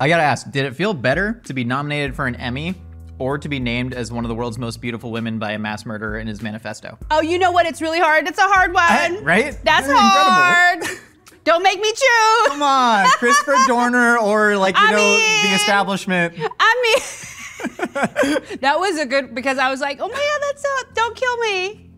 I gotta ask, did it feel better to be nominated for an Emmy or to be named as one of the world's most beautiful women by a mass murderer in his manifesto? Oh, you know what? It's really hard. It's a hard one. Right? That's hard. Incredible. Don't make me choose. Come on, Christopher Dorner or the establishment. I mean, that was a good, because I was like, oh my God, that's so, don't kill me.